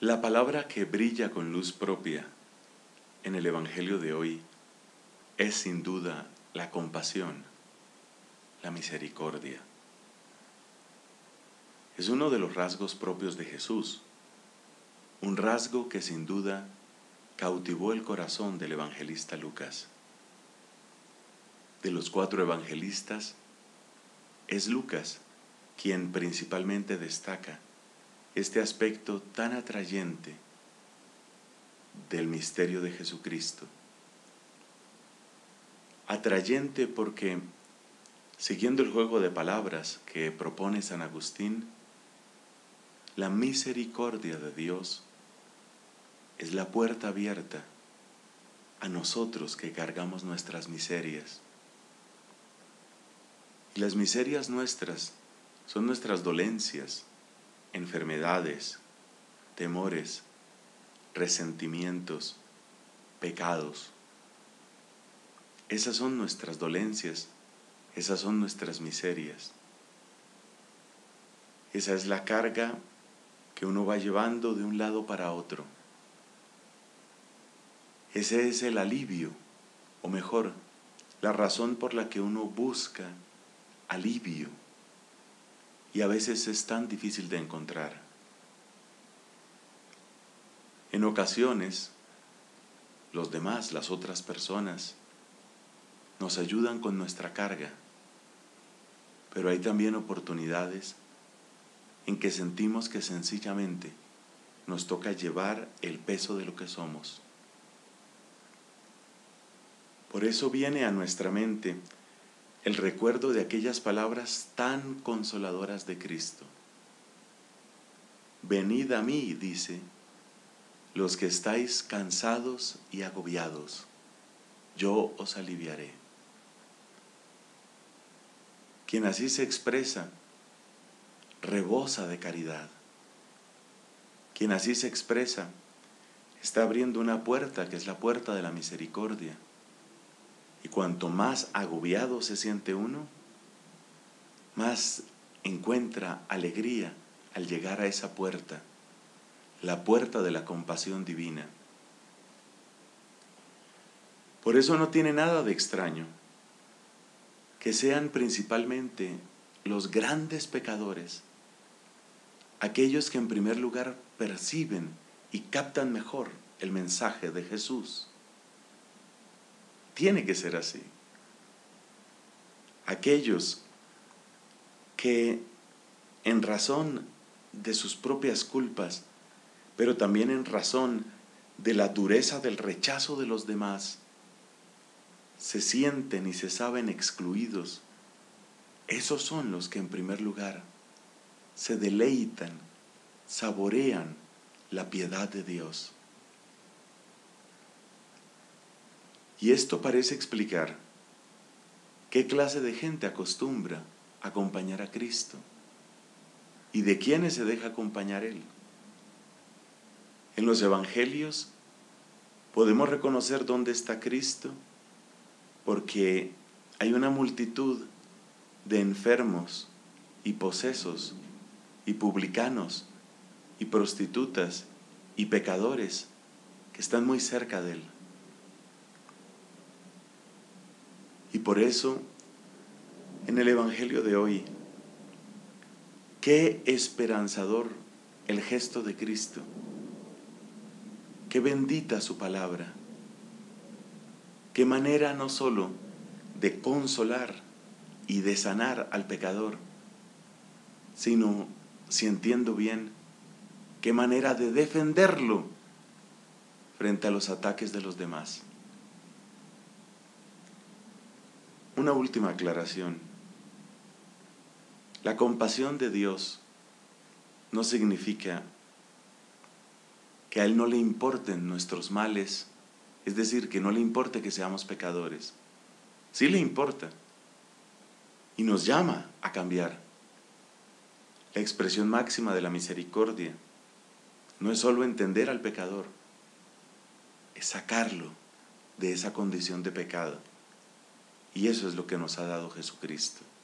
La palabra que brilla con luz propia en el Evangelio de hoy es sin duda la compasión, la misericordia. Es uno de los rasgos propios de Jesús, un rasgo que sin duda cautivó el corazón del evangelista Lucas. De los cuatro evangelistas, es Lucas quien principalmente destaca este aspecto tan atrayente del misterio de Jesucristo. Atrayente porque, siguiendo el juego de palabras que propone San Agustín, la misericordia de Dios es la puerta abierta a nosotros que cargamos nuestras miserias. Y las miserias nuestras son nuestras dolencias, enfermedades, temores, resentimientos, pecados. Esas son nuestras dolencias, esas son nuestras miserias. Esa es la carga que uno va llevando de un lado para otro. Ese es el alivio, o mejor, la razón por la que uno busca alivio. Y a veces es tan difícil de encontrar. En ocasiones, los demás, las otras personas, nos ayudan con nuestra carga. Pero hay también oportunidades en que sentimos que sencillamente nos toca llevar el peso de lo que somos. Por eso viene a nuestra mente el recuerdo de aquellas palabras tan consoladoras de Cristo. Venid a mí, dice, los que estáis cansados y agobiados, yo os aliviaré. Quien así se expresa, rebosa de caridad. Quien así se expresa, está abriendo una puerta que es la puerta de la misericordia. Y cuanto más agobiado se siente uno, más encuentra alegría al llegar a esa puerta, la puerta de la compasión divina. Por eso no tiene nada de extraño que sean principalmente los grandes pecadores, aquellos que en primer lugar perciben y captan mejor el mensaje de Jesús. Tiene que ser así. Aquellos que en razón de sus propias culpas, pero también en razón de la dureza del rechazo de los demás, se sienten y se saben excluidos, esos son los que en primer lugar se deleitan, saborean la piedad de Dios. Y esto parece explicar qué clase de gente acostumbra acompañar a Cristo y de quiénes se deja acompañar Él. En los Evangelios podemos reconocer dónde está Cristo porque hay una multitud de enfermos y posesos y publicanos y prostitutas y pecadores que están muy cerca de Él. Y por eso, en el Evangelio de hoy, qué esperanzador el gesto de Cristo, qué bendita su palabra, qué manera no solo de consolar y de sanar al pecador, sino, si entiendo bien, qué manera de defenderlo frente a los ataques de los demás. Una última aclaración. La compasión de Dios no significa que a Él no le importen nuestros males, es decir, que no le importe que seamos pecadores. Sí le importa y nos llama a cambiar. La expresión máxima de la misericordia no es solo entender al pecador, es sacarlo de esa condición de pecado. Y eso es lo que nos ha dado Jesucristo.